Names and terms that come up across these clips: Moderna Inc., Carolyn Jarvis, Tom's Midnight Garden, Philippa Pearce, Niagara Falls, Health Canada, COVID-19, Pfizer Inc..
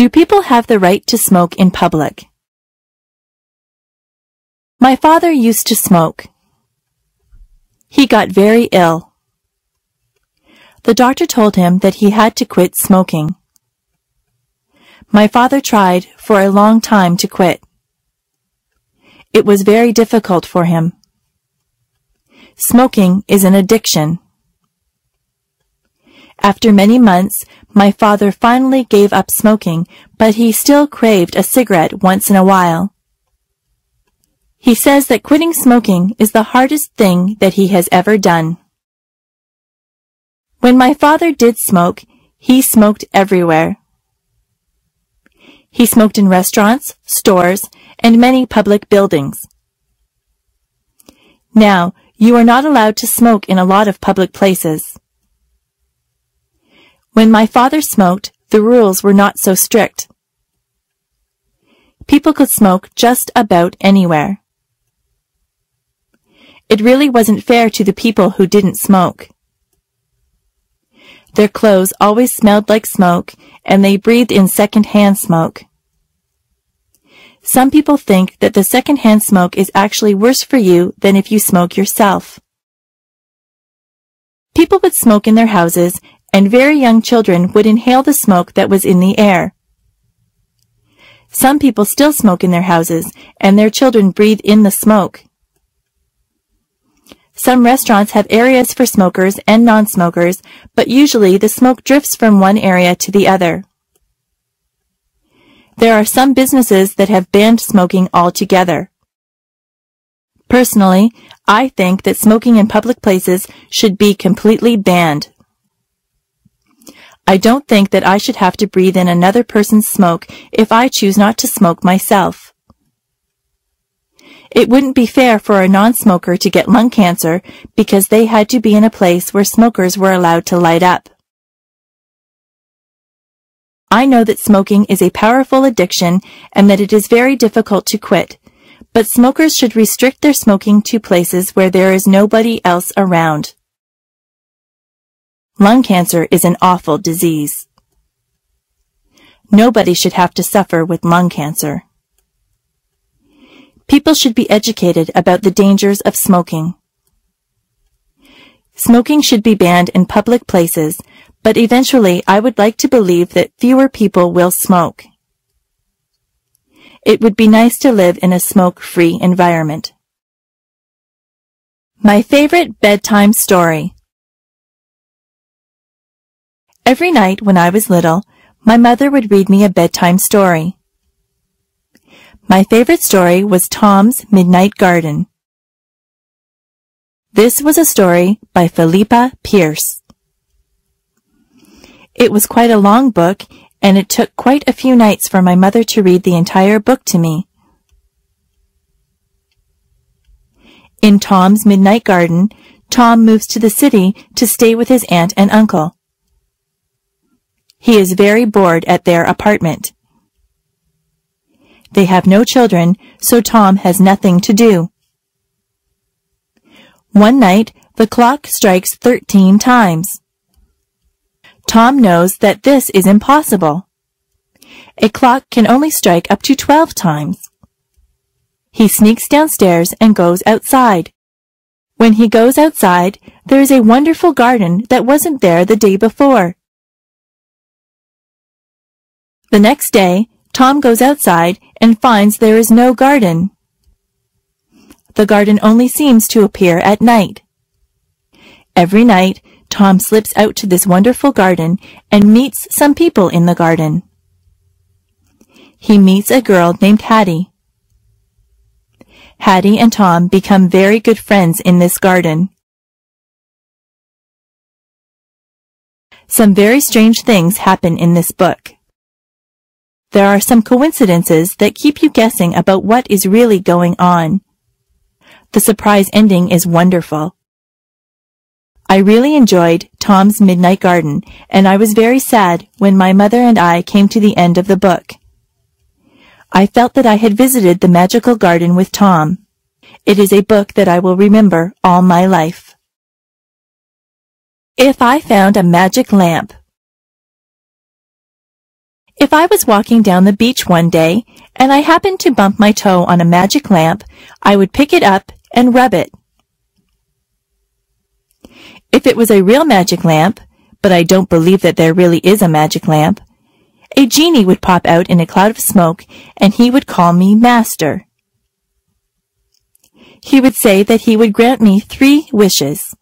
Do people have the right to smoke in public? My father used to smoke. He got very ill. The doctor told him that he had to quit smoking. My father tried for a long time to quit. It was very difficult for him. Smoking is an addiction. After many months, my father finally gave up smoking, but he still craved a cigarette once in a while. He says that quitting smoking is the hardest thing that he has ever done. When my father did smoke, he smoked everywhere. He smoked in restaurants, stores, and many public buildings. Now, you are not allowed to smoke in a lot of public places. When my father smoked, the rules were not so strict. People could smoke just about anywhere. It really wasn't fair to the people who didn't smoke. Their clothes always smelled like smoke, and they breathed in second-hand smoke. Some people think that the second-hand smoke is actually worse for you than if you smoke yourself. People would smoke in their houses, and very young children would inhale the smoke that was in the air. Some people still smoke in their houses, and their children breathe in the smoke. Some restaurants have areas for smokers and non-smokers, but usually the smoke drifts from one area to the other. There are some businesses that have banned smoking altogether. Personally, I think that smoking in public places should be completely banned. I don't think that I should have to breathe in another person's smoke if I choose not to smoke myself. It wouldn't be fair for a non-smoker to get lung cancer because they had to be in a place where smokers were allowed to light up. I know that smoking is a powerful addiction and that it is very difficult to quit, but smokers should restrict their smoking to places where there is nobody else around. Lung cancer is an awful disease. Nobody should have to suffer with lung cancer. People should be educated about the dangers of smoking. Smoking should be banned in public places, but eventually I would like to believe that fewer people will smoke. It would be nice to live in a smoke-free environment. My favorite bedtime story. Every night when I was little, my mother would read me a bedtime story. My favorite story was Tom's Midnight Garden. This was a story by Philippa Pearce. It was quite a long book, and it took quite a few nights for my mother to read the entire book to me. In Tom's Midnight Garden, Tom moves to the city to stay with his aunt and uncle. He is very bored at their apartment. They have no children, so Tom has nothing to do. One night, the clock strikes 13 times. Tom knows that this is impossible. A clock can only strike up to 12 times. He sneaks downstairs and goes outside. When he goes outside, there is a wonderful garden that wasn't there the day before. The next day, Tom goes outside and finds there is no garden. The garden only seems to appear at night. Every night, Tom slips out to this wonderful garden and meets some people in the garden. He meets a girl named Hattie. Hattie and Tom become very good friends in this garden. Some very strange things happen in this book. There are some coincidences that keep you guessing about what is really going on. The surprise ending is wonderful. I really enjoyed Tom's Midnight Garden, and I was very sad when my mother and I came to the end of the book. I felt that I had visited the magical garden with Tom. It is a book that I will remember all my life. If I found a magic lamp. If I was walking down the beach one day, and I happened to bump my toe on a magic lamp, I would pick it up and rub it. If it was a real magic lamp, but I don't believe that there really is a magic lamp, a genie would pop out in a cloud of smoke, and he would call me master. He would say that he would grant me 3 wishes.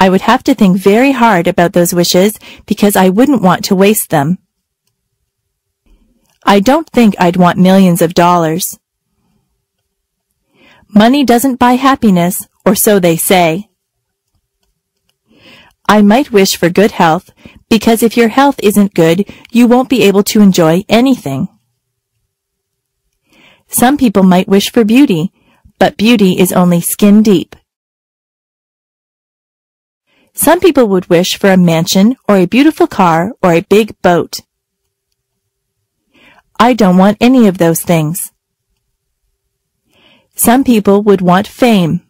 I would have to think very hard about those wishes because I wouldn't want to waste them. I don't think I'd want millions of dollars. Money doesn't buy happiness, or so they say. I might wish for good health, because if your health isn't good, you won't be able to enjoy anything. Some people might wish for beauty, but beauty is only skin deep. Some people would wish for a mansion or a beautiful car or a big boat. I don't want any of those things. Some people would want fame.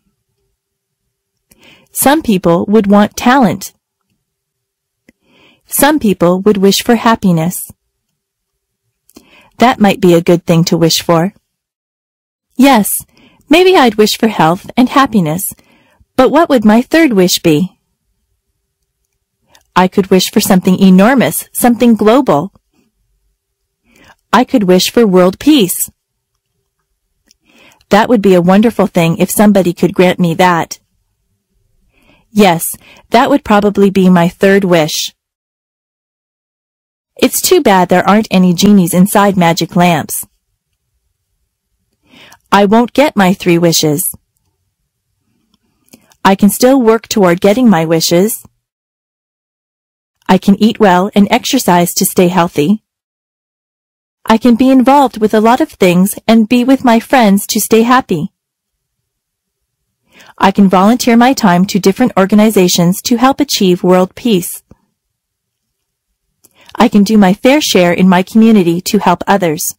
Some people would want talent. Some people would wish for happiness. That might be a good thing to wish for. Yes, maybe I'd wish for health and happiness, but what would my third wish be? I could wish for something enormous, something global. I could wish for world peace. That would be a wonderful thing if somebody could grant me that. Yes, that would probably be my third wish. It's too bad there aren't any genies inside magic lamps. I won't get my 3 wishes. I can still work toward getting my wishes. I can eat well and exercise to stay healthy. I can be involved with a lot of things and be with my friends to stay happy. I can volunteer my time to different organizations to help achieve world peace. I can do my fair share in my community to help others.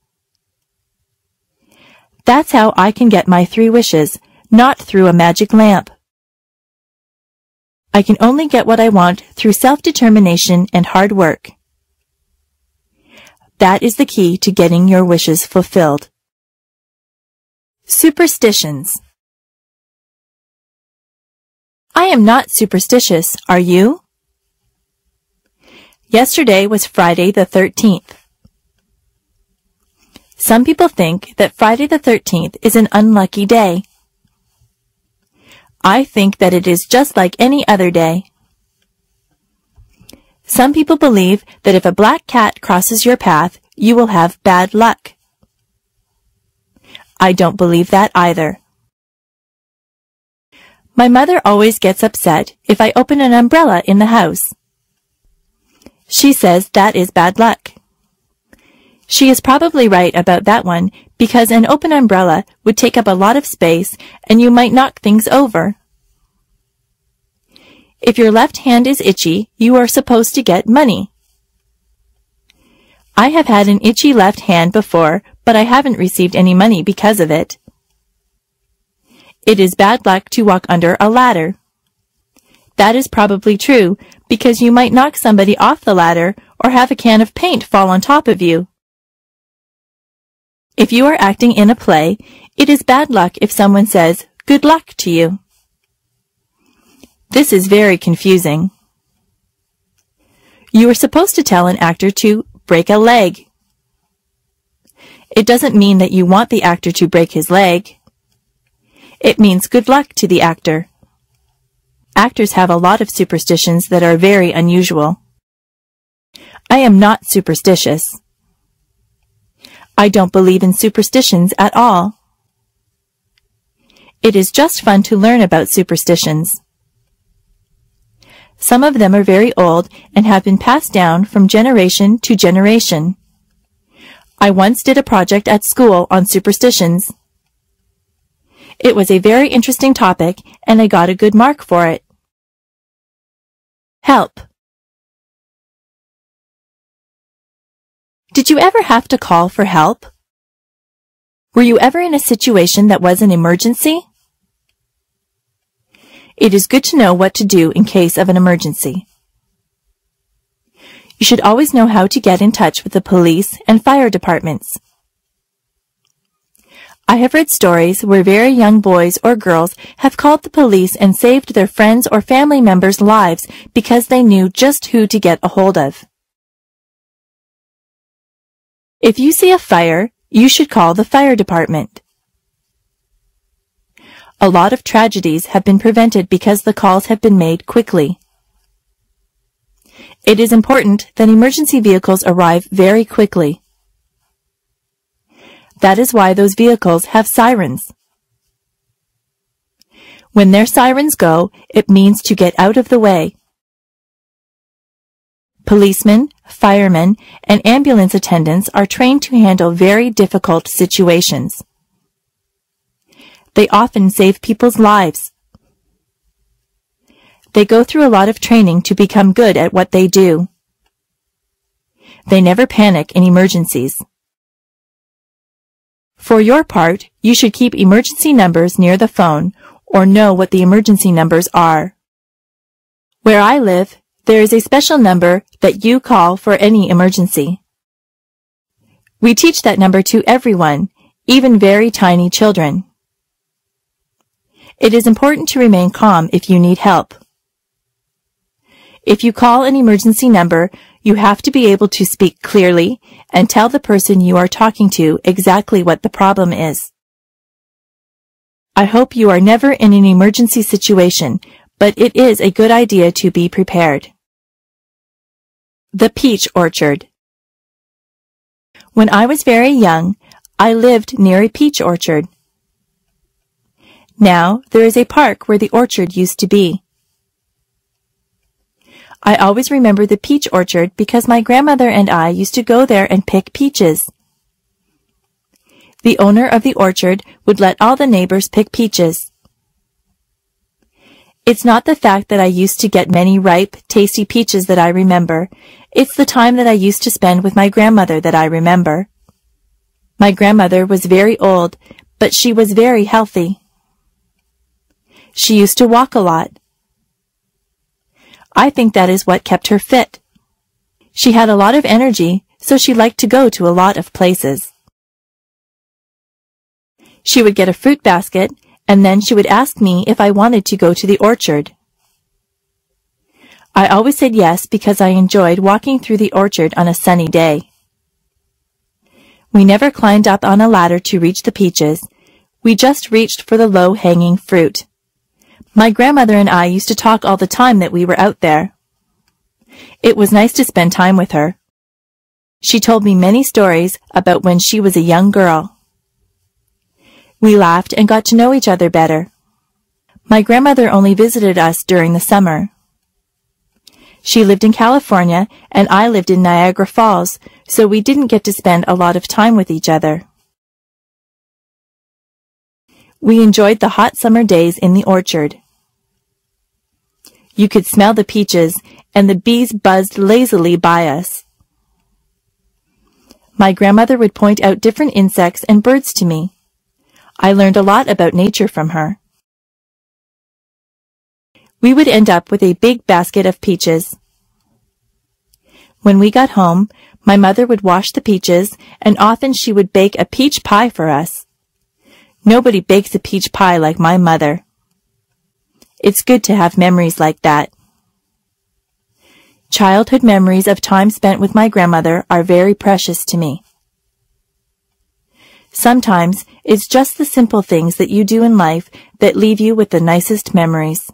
That's how I can get my 3 wishes, not through a magic lamp. I can only get what I want through self-determination and hard work. That is the key to getting your wishes fulfilled. Superstitions. I am not superstitious, are you? Yesterday was Friday the 13th. Some people think that Friday the 13th is an unlucky day. I think that it is just like any other day. Some people believe that if a black cat crosses your path, you will have bad luck. I don't believe that either. My mother always gets upset if I open an umbrella in the house. She says that is bad luck. She is probably right about that one because an open umbrella would take up a lot of space and you might knock things over. If your left hand is itchy, you are supposed to get money. I have had an itchy left hand before, but I haven't received any money because of it. It is bad luck to walk under a ladder. That is probably true, because you might knock somebody off the ladder or have a can of paint fall on top of you. If you are acting in a play, it is bad luck if someone says, "Good luck" to you. This is very confusing. You are supposed to tell an actor to break a leg. It doesn't mean that you want the actor to break his leg. It means good luck to the actor. Actors have a lot of superstitions that are very unusual. I am not superstitious. I don't believe in superstitions at all. It is just fun to learn about superstitions. Some of them are very old and have been passed down from generation to generation. I once did a project at school on superstitions. It was a very interesting topic, and I got a good mark for it. Help. Did you ever have to call for help? Were you ever in a situation that was an emergency? It is good to know what to do in case of an emergency. You should always know how to get in touch with the police and fire departments. I have read stories where very young boys or girls have called the police and saved their friends or family members' lives because they knew just who to get a hold of. If you see a fire, you should call the fire department. A lot of tragedies have been prevented because the calls have been made quickly. It is important that emergency vehicles arrive very quickly. That is why those vehicles have sirens. When their sirens go, it means to get out of the way. Policemen, firemen, and ambulance attendants are trained to handle very difficult situations. They often save people's lives. They go through a lot of training to become good at what they do. They never panic in emergencies. For your part, you should keep emergency numbers near the phone or know what the emergency numbers are. Where I live, there is a special number that you call for any emergency. We teach that number to everyone, even very tiny children. It is important to remain calm if you need help. If you call an emergency number, you have to be able to speak clearly and tell the person you are talking to exactly what the problem is. I hope you are never in an emergency situation, but it is a good idea to be prepared. The peach orchard. When I was very young, I lived near a peach orchard. Now there is a park where the orchard used to be. I always remember the peach orchard because my grandmother and I used to go there and pick peaches. The owner of the orchard would let all the neighbors pick peaches. It's not the fact that I used to get many ripe, tasty peaches that I remember. It's the time that I used to spend with my grandmother that I remember. My grandmother was very old, but she was very healthy. She used to walk a lot. I think that is what kept her fit. She had a lot of energy, so she liked to go to a lot of places. She would get a fruit basket, and then she would ask me if I wanted to go to the orchard. I always said yes because I enjoyed walking through the orchard on a sunny day. We never climbed up on a ladder to reach the peaches. We just reached for the low-hanging fruit. My grandmother and I used to talk all the time that we were out there. It was nice to spend time with her. She told me many stories about when she was a young girl. We laughed and got to know each other better. My grandmother only visited us during the summer. She lived in California and I lived in Niagara Falls, so we didn't get to spend a lot of time with each other. We enjoyed the hot summer days in the orchard. You could smell the peaches, and the bees buzzed lazily by us. My grandmother would point out different insects and birds to me. I learned a lot about nature from her. We would end up with a big basket of peaches. When we got home, my mother would wash the peaches, and often she would bake a peach pie for us. Nobody bakes a peach pie like my mother. It's good to have memories like that. Childhood memories of time spent with my grandmother are very precious to me. Sometimes it's just the simple things that you do in life that leave you with the nicest memories.